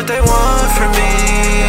what they want from me.